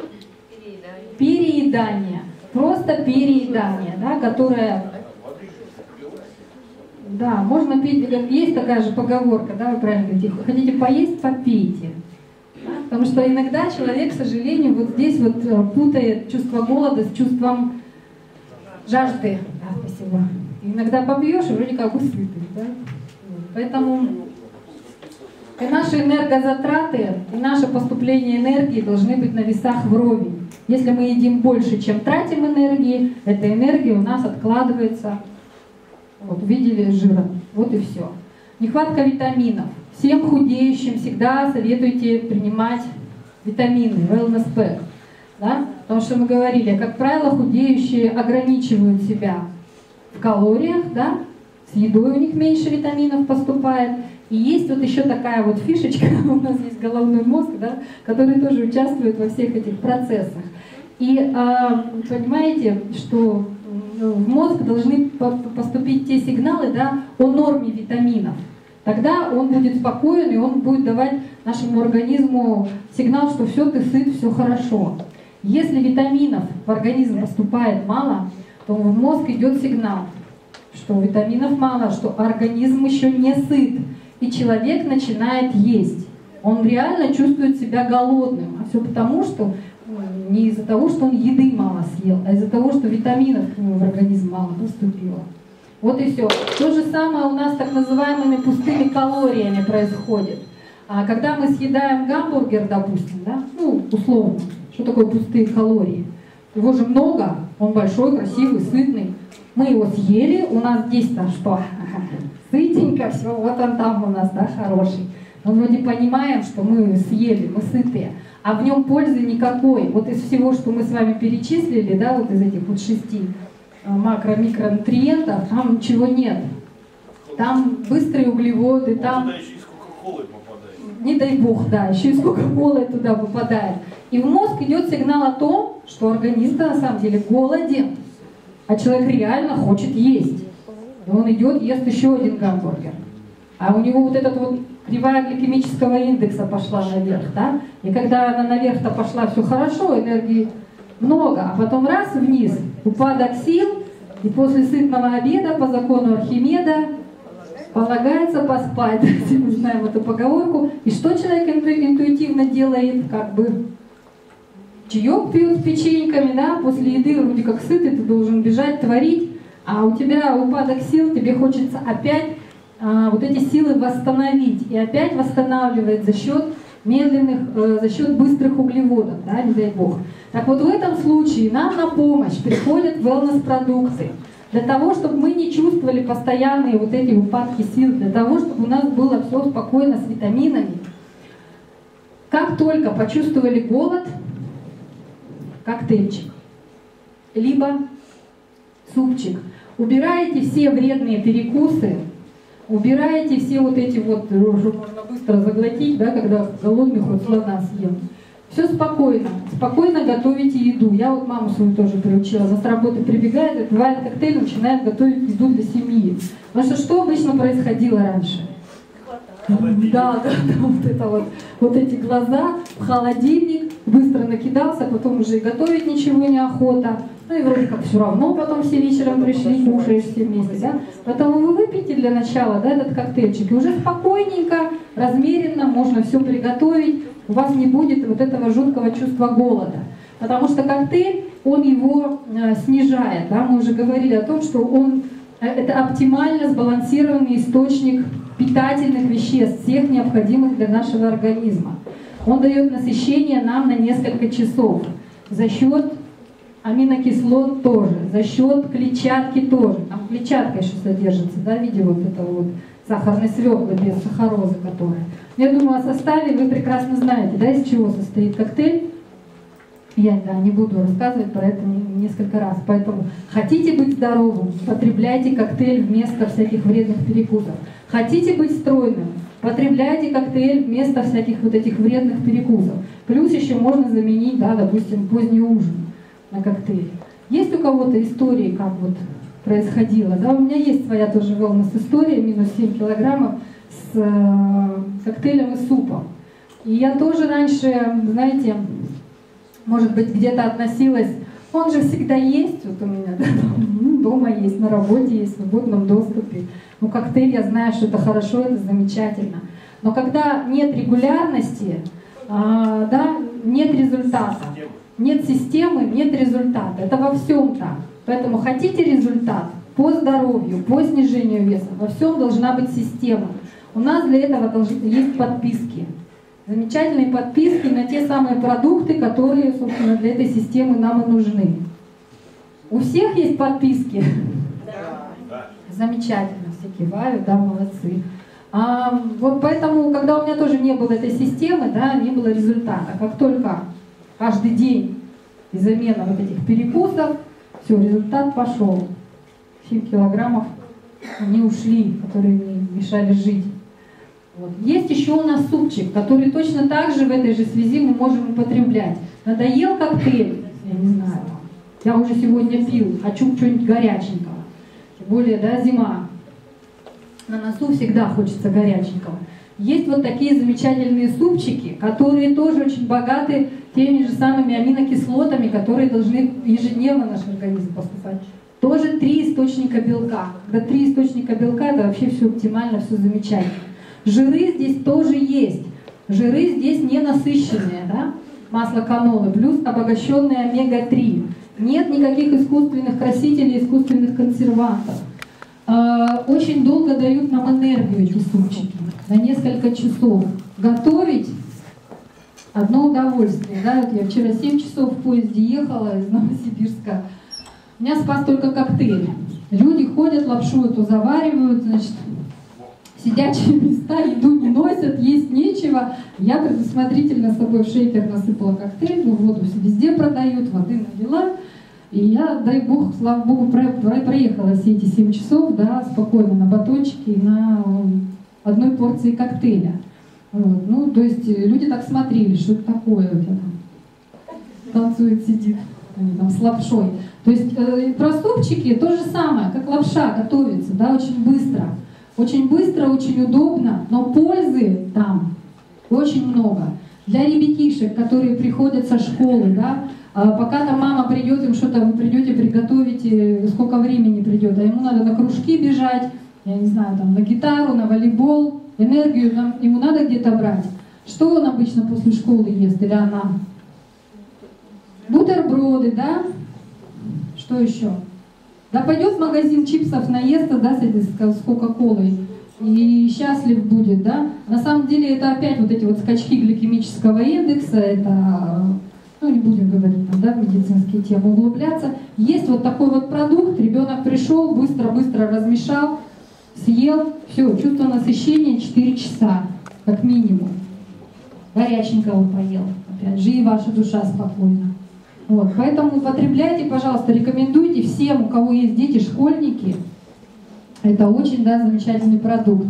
переедание. Просто переедание, да, которое, да, можно пить, есть такая же поговорка, да, вы правильно говорите, хотите поесть, попейте. Да, потому что иногда человек, к сожалению, вот здесь вот путает чувство голода с чувством жажды. Да, спасибо. Иногда попьешь, и вроде как усытый, да? Поэтому и наши энергозатраты, и наше поступление энергии должны быть на весах вровень. Если мы едим больше, чем тратим энергии, эта энергия у нас откладывается, вот видели, жиром, вот и все. Нехватка витаминов. Всем худеющим всегда советуйте принимать витамины, Wellness Pack, да? Потому что мы говорили, как правило, худеющие ограничивают себя в калориях, да? С едой у них меньше витаминов поступает. И есть вот еще такая вот фишечка, у нас есть головной мозг, да, который тоже участвует во всех этих процессах. И э, понимаете, что в мозг должны поступить те сигналы, да, о норме витаминов. Тогда он будет спокоен, и он будет давать нашему организму сигнал, что все, ты сыт, все хорошо. Если витаминов в организм поступает мало, то в мозг идет сигнал, что витаминов мало, что организм еще не сыт. И человек начинает есть. Он реально чувствует себя голодным. А все потому, что не из-за того, что он еды мало съел, а из-за того, что витаминов к нему в организм мало поступило. Вот и все. То же самое у нас с так называемыми пустыми калориями происходит. А когда мы съедаем гамбургер, допустим, да, ну, условно, что такое пустые калории? Его же много, он большой, красивый, сытный. Мы его съели, у нас здесь-то что? Сытенько, все, вот он там у нас, да, хороший. Мы вроде понимаем, что мы съели, мы сытые, а в нем пользы никакой. Вот из всего, что мы с вами перечислили, да, вот из этих вот шести макро-микронутриентов, там ничего нет. Там быстрые углеводы, там... Не дай бог, да, еще и сколько кока-колы туда попадает. И в мозг идет сигнал о том, что организм-то на самом деле голоден, а человек реально хочет есть. И он идет, ест еще один гамбургер. А у него вот эта вот кривая гликемического индекса пошла наверх, да? И когда она наверх-то пошла, все хорошо, энергии много, а потом раз вниз, упадок сил, и после сытного обеда по закону Архимеда полагается поспать. Все мы знаем эту поговорку. И что человек интуитивно делает, как бы... Чаек пьют с печеньками, да, после еды вроде как сытый, ты должен бежать, творить, а у тебя упадок сил, тебе хочется опять а, вот эти силы восстановить. И опять восстанавливает за счет медленных, э, за счет быстрых углеводов, да, не дай бог. Так вот в этом случае нам на помощь приходят wellness-продукты, для того, чтобы мы не чувствовали постоянные вот эти упадки сил, для того, чтобы у нас было все спокойно с витаминами. Как только почувствовали голод, коктейльчик, либо супчик. Убираете все вредные перекусы, убираете все вот эти вот, уже можно быстро заглотить, да, когда голодный хоть слона съел. Все спокойно, спокойно готовите еду. Я вот маму свою тоже приучила, она с работы прибегает, открывает коктейль, начинает готовить еду для семьи. Потому что что обычно происходило раньше? Да, да, да, вот это вот, вот эти глаза в холодильник, быстро накидался, потом уже и готовить ничего не охота. Ну и вроде как все равно потом все вечером пришли, кушаешь все вместе, да? Поэтому вы выпьете для начала, да, этот коктейльчик, и уже спокойненько, размеренно можно все приготовить, у вас не будет вот этого жуткого чувства голода. Потому что коктейль, он его э, снижает, да? Мы уже говорили о том, что он, э, это оптимально сбалансированный источник питательных веществ, всех необходимых для нашего организма. Он дает насыщение нам на несколько часов. За счет аминокислот тоже, за счет клетчатки тоже. Там клетчатка еще содержится, да, в виде вот этого вот сахарной свеклы без сахарозы, которая. Я думаю, о составе вы прекрасно знаете, да, из чего состоит коктейль. Я да, не буду рассказывать про это несколько раз. Поэтому хотите быть здоровым, потребляйте коктейль вместо всяких вредных перекусов. Хотите быть стройным, потребляйте коктейль вместо всяких вот этих вредных перекусов. Плюс еще можно заменить, да, допустим, поздний ужин на коктейль. Есть у кого-то истории, как вот происходило? Да? У меня есть своя тоже wellness история, минус семь килограммов с э, коктейлем и супом. И я тоже раньше, знаете, может быть, где-то относилась, он же всегда есть, вот у меня да, дома есть, на работе есть, в свободном доступе. Ну, коктейль, я знаю, что это хорошо, это замечательно. Но когда нет регулярности, а, да, нет результата. Нет системы, нет результата. Это во всем так. Поэтому хотите результат по здоровью, по снижению веса, во всем должна быть система. У нас для этого должны, есть подписки. Замечательные подписки на те самые продукты, которые, собственно, для этой системы нам и нужны. У всех есть подписки? Да. Замечательно, все кивают, да, молодцы. А, вот поэтому, когда у меня тоже не было этой системы, да, не было результата. Как только каждый день и замена вот этих перекусов, все, результат пошел. семь килограммов они ушли, которые мне мешали жить. Вот. Есть еще у нас супчик, который точно так же в этой же связи мы можем употреблять. Надоел коктейль, я не знаю, я уже сегодня пил, хочу чего-нибудь горяченького. Тем более, да, зима. На носу всегда хочется горяченького. Есть вот такие замечательные супчики, которые тоже очень богаты теми же самыми аминокислотами, которые должны ежедневно в наш организм поступать. Тоже три источника белка. Когда три источника белка, это вообще все оптимально, все замечательно. Жиры здесь тоже есть. Жиры здесь не насыщенные, да? Масло канолы плюс обогащенные омега три. Нет никаких искусственных красителей, искусственных консервантов. Очень долго дают нам энергию эти супчики, на несколько часов. Готовить одно удовольствие. Да? Вот я вчера семь часов в поезде ехала из Новосибирска. Меня спас только коктейль. Люди ходят, лапшу эту заваривают, значит, сидячие места, еду не носят, есть нечего. Я предусмотрительно с собой в шейкер насыпала коктейль, ну, воду везде продают, воды налила. И я, дай бог, слава богу, проехала все эти семь часов, да, спокойно на батончике и на одной порции коктейля. Вот. Ну, то есть люди так смотрели, что это такое, вот, там, танцует, сидит, они там с лапшой. То есть э, про супчики то же самое, как лапша готовится, да, очень быстро. Очень быстро, очень удобно, но пользы там очень много. Для ребятишек, которые приходят со школы, да, пока там мама придет, им что-то вы придете, приготовите, сколько времени придет, а ему надо на кружки бежать, я не знаю, там, на гитару, на волейбол, энергию нам, ему надо где-то брать. Что он обычно после школы ест, или она? Бутерброды, да? Что еще? Да пойдет в магазин чипсов, наестся, да, с кока-колой, и счастлив будет, да? На самом деле это опять вот эти вот скачки гликемического индекса, это... Ну, не будем говорить там, да, в медицинские темы углубляться. Есть вот такой вот продукт, ребенок пришел, быстро-быстро размешал, съел, все, чувство насыщения четыре часа, как минимум. Горяченького поел, опять же, и ваша душа спокойна. Вот, поэтому употребляйте, пожалуйста, рекомендуйте всем, у кого есть дети, школьники. Это очень, да, замечательный продукт.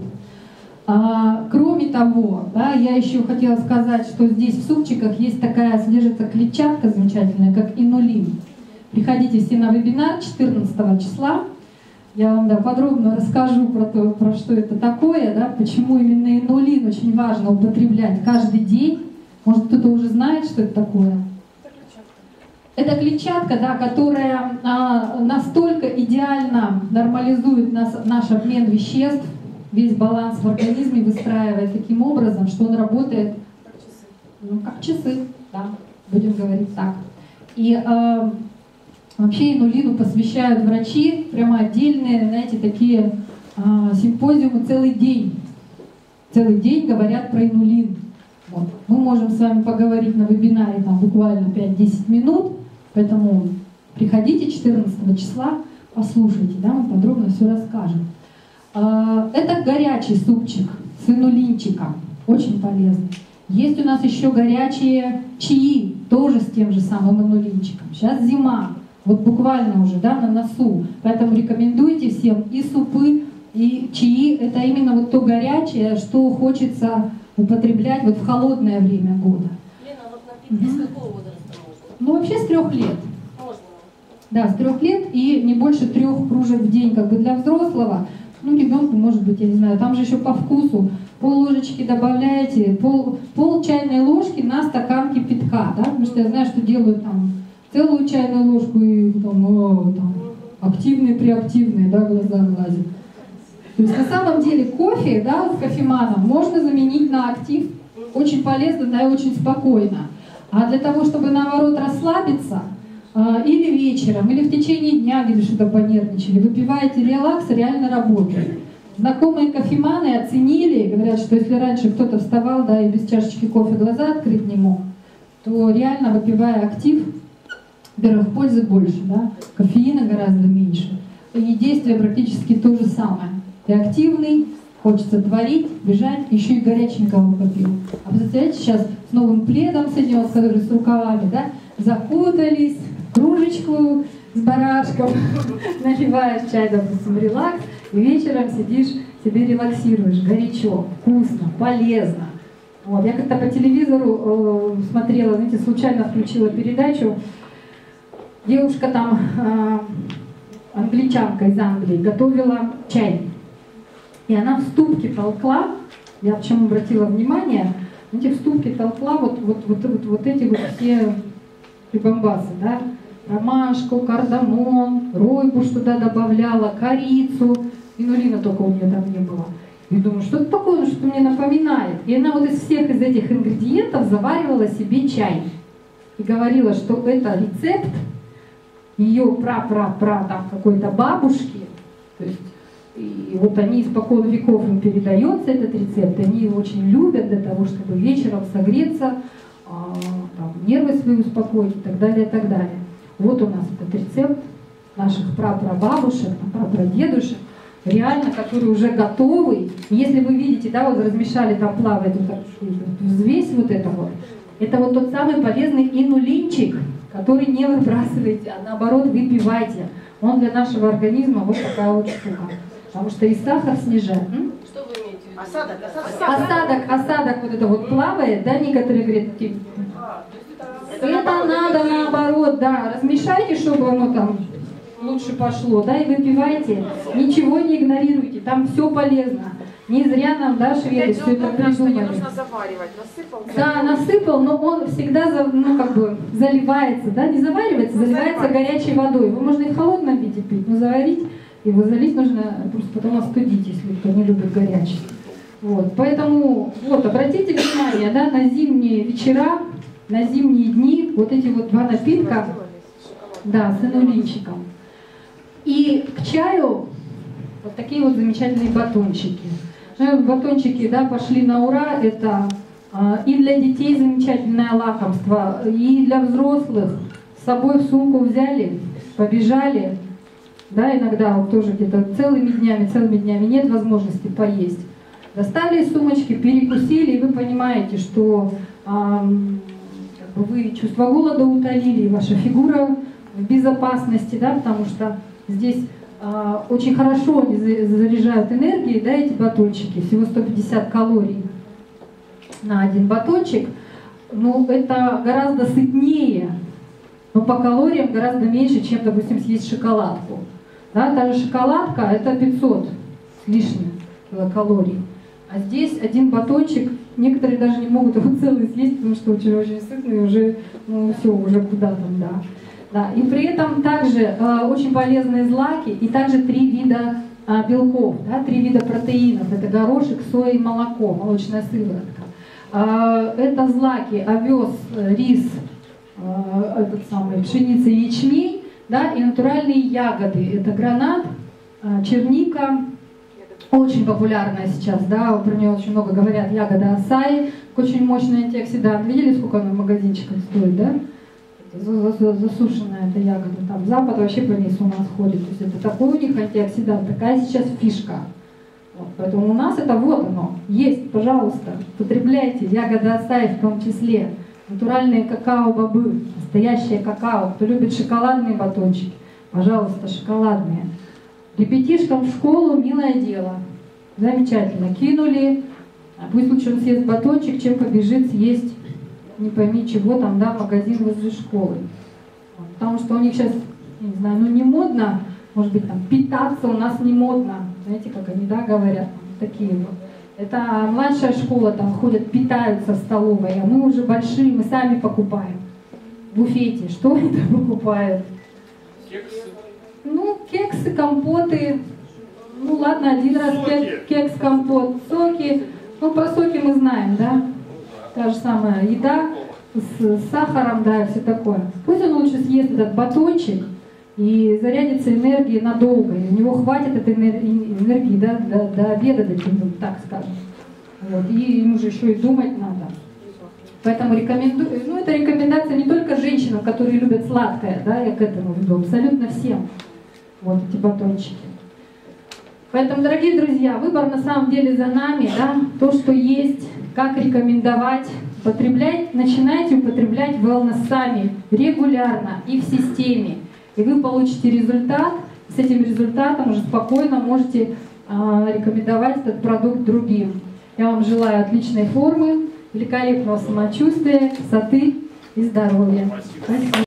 А, кроме того, да, я еще хотела сказать, что здесь в супчиках есть такая, содержится клетчатка замечательная, как инулин. Приходите все на вебинар четырнадцатого числа. Я вам, да, подробно расскажу про то, про что это такое, да, почему именно инулин очень важно употреблять каждый день. Может, кто-то уже знает, что это такое? Это клетчатка, да, которая а, настолько идеально нормализует нас, наш обмен веществ, весь баланс в организме выстраивает таким образом, что он работает как часы, ну, как часы, да, будем говорить так. И э, вообще инулину посвящают врачи, прямо отдельные, знаете, такие э, симпозиумы целый день. Целый день говорят про инулин. Вот. Мы можем с вами поговорить на вебинаре там, буквально пять-десять минут, поэтому приходите четырнадцатого числа, послушайте, да, мы подробно все расскажем. Это горячий супчик с инулинчиком, очень полезный. Есть у нас еще горячие чаи, тоже с тем же самым инулинчиком. Сейчас зима, вот буквально уже, да, на носу. Поэтому рекомендуйте всем и супы, и чаи. Это именно вот то горячее, что хочется употреблять вот в холодное время года. Лена, вот напитки с какого возраста можно? Ну вообще с трех лет. Можно. Да, с трех лет и не больше трех кружек в день, как бы для взрослого. Ну, ребенку, может быть, я не знаю, там же еще по вкусу. Пол ложечки добавляете, пол, пол чайной ложки на стакан кипятка, да? Потому что я знаю, что делают там целую чайную ложку и там, о, там активные, преактивные, да, глаза глазят. То есть на самом деле кофе, да, с кофеманом можно заменить на актив. Очень полезно, да, и очень спокойно. А для того, чтобы наоборот расслабиться, или вечером, или в течение дня, где что-то понервничали, выпиваете релакс, реально работает. Знакомые кофеманы оценили, говорят, что если раньше кто-то вставал, да, и без чашечки кофе глаза открыть не мог, то реально, выпивая актив, во-первых, пользы больше, да, кофеина гораздо меньше, и действие практически то же самое. Ты активный, хочется творить, бежать, еще и горяченького попил. А представляете, сейчас с новым пледом соединен, который с рукавами, да, закутались, кружечку с барашком, наливаешь чай, допустим, релакс, и вечером сидишь, себе релаксируешь, горячо, вкусно, полезно. Вот. Я как-то по телевизору э, смотрела, знаете, случайно включила передачу, девушка там, э, англичанка из Англии, готовила чай, и она в ступке толкла, я почему обратила внимание, знаете, в ступке толкла вот, вот, вот, вот, вот эти вот все прибамбасы, да? Ромашку, кардамон, ройбуш туда добавляла, корицу, инулина только у нее там не было. И думаю, что это такое, что мне напоминает. И она вот из всех из этих ингредиентов заваривала себе чай. И говорила, что это рецепт ее пра-пра-пра там какой-то бабушки. То есть, и вот они испокон веков им передается этот рецепт, они его очень любят для того, чтобы вечером согреться, там, нервы свои успокоить и так далее, и так далее. Вот у нас этот рецепт наших прапрабабушек, прапрадедушек, реально, который уже готовый. Если вы видите, да, вот размешали, там плавает вот так, взвесь вот это вот, это вот тот самый полезный инулинчик, который не выбрасываете, а наоборот выпивайте. Он для нашего организма вот такая вот штука. Потому что и сахар снижает. Что вы имеете в виду? Осадок, осадок. Осадок, осадок вот это вот плавает, да, некоторые говорят, типа, это надо наоборот, да, размешайте, чтобы оно там лучше пошло, да, и выпивайте, ничего не игнорируйте, там все полезно. Не зря нам, да, шведы все это придумали. Да, насыпал, но он всегда, ну, как бы заливается, да, не заваривается, заливается горячей водой. Его можно и в холодном виде пить, но заварить, его залить нужно просто потом остудить, если кто не любит горячий. Вот, поэтому, вот, обратите внимание, да, на зимние вечера, на зимние дни вот эти вот два напитка, да, с инулинчиком. И к чаю вот такие вот замечательные батончики. Ну, батончики, да, пошли на ура. Это э, и для детей замечательное лакомство, и для взрослых. С собой в сумку взяли, побежали. Да, иногда вот тоже где-то целыми днями, целыми днями нет возможности поесть. Достали из сумочки, перекусили, и вы понимаете, что... Э, вы чувство голода утолили, и ваша фигура в безопасности, да, потому что здесь э, очень хорошо они заряжают энергией, да, эти батончики, всего сто пятьдесят калорий на один батончик, но это гораздо сытнее, но по калориям гораздо меньше, чем, допустим, съесть шоколадку. Да, та же шоколадка, это пятьсот с лишним килокалорий, а здесь один батончик. Некоторые даже не могут его целый съесть, потому что очень-очень сытный, уже, ну, все, уже куда там, да. Да. И при этом также э, очень полезные злаки и также три вида э, белков, да, три вида протеинов. Это горошек, соя и молоко, молочная сыворотка. Э, это злаки, овес, рис, э, этот самый, пшеница, ячмей, да, и натуральные ягоды. Это гранат, э, черника. Очень популярная сейчас, да, про нее очень много говорят, ягода асаи, очень мощный антиоксидант. Видели, сколько она в магазинчиках стоит, да? Засушенная эта ягода, там Запад вообще по ней с ума сходит. То есть это такой у них антиоксидант, такая сейчас фишка. Вот, поэтому у нас это вот оно, есть, пожалуйста, потребляйте ягоды асаи в том числе, натуральные какао-бобы, настоящее какао. Кто любит шоколадные батончики, пожалуйста, шоколадные. Ребятишкам в школу милое дело, замечательно, кинули, пусть лучше он съест батончик, чем побежит съесть не пойми чего там, да, магазин возле школы. Потому что у них сейчас, я не знаю, ну не модно, может быть, там, питаться у нас не модно. Знаете, как они, да, говорят, такие вот. Это младшая школа, там ходят, питаются в столовой, а мы уже большие, мы сами покупаем. В буфете, что они там покупают? Кексы. Ну, кексы, компоты. Ну, ладно, один раз кекс, кекс, компот, соки. Ну, про соки мы знаем, да? Та же самая еда с сахаром, да, и все такое. Пусть он лучше съест этот батончик и зарядится энергией надолго. И у него хватит этой энергии, да, до, до обеда, до чего, так скажем. Вот. И ему же еще и думать надо. Поэтому рекомендую, ну, это рекомендация не только женщинам, которые любят сладкое, да, я к этому веду, абсолютно всем. Вот эти батончики. Поэтому, дорогие друзья, выбор на самом деле за нами, да, то, что есть, как рекомендовать, потреблять, начинайте употреблять wellness сами, регулярно и в системе. И вы получите результат, с этим результатом уже спокойно можете э, рекомендовать этот продукт другим. Я вам желаю отличной формы, великолепного самочувствия, красоты и здоровья. Спасибо.